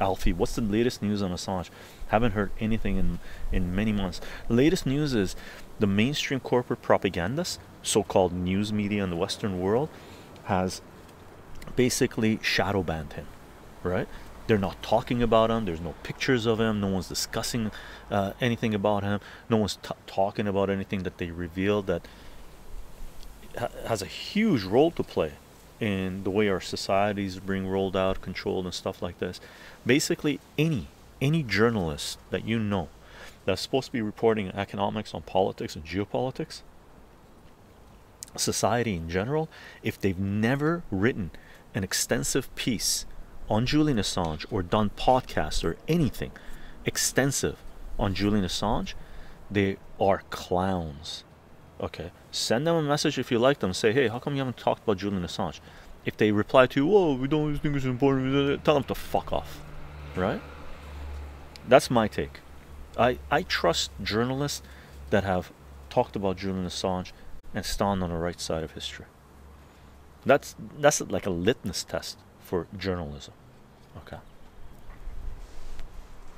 Alfie, what's the latest news on Assange? Haven't heard anything in many months. Latest news is the mainstream corporate propagandists, so-called news media in the Western world, has basically shadow banned him, right? They're not talking about him. There's no pictures of him. No one's discussing anything about him. No one's talking about anything that they revealed that has a huge role to play in the way our societies are being rolled out, controlled, and stuff like this. Basically, any journalist that you know that's supposed to be reporting economics, on politics and geopolitics, society in general, if they've never written an extensive piece on Julian Assange or done podcasts or anything extensive on Julian Assange, they are clowns. Okay, send them a message if you like them. Say, hey, how come you haven't talked about Julian Assange? If they reply to you, oh, we don't think it's important, tell them to fuck off, right? That's my take. I trust journalists that have talked about Julian Assange and stand on the right side of history. That's like a litmus test for journalism. Okay.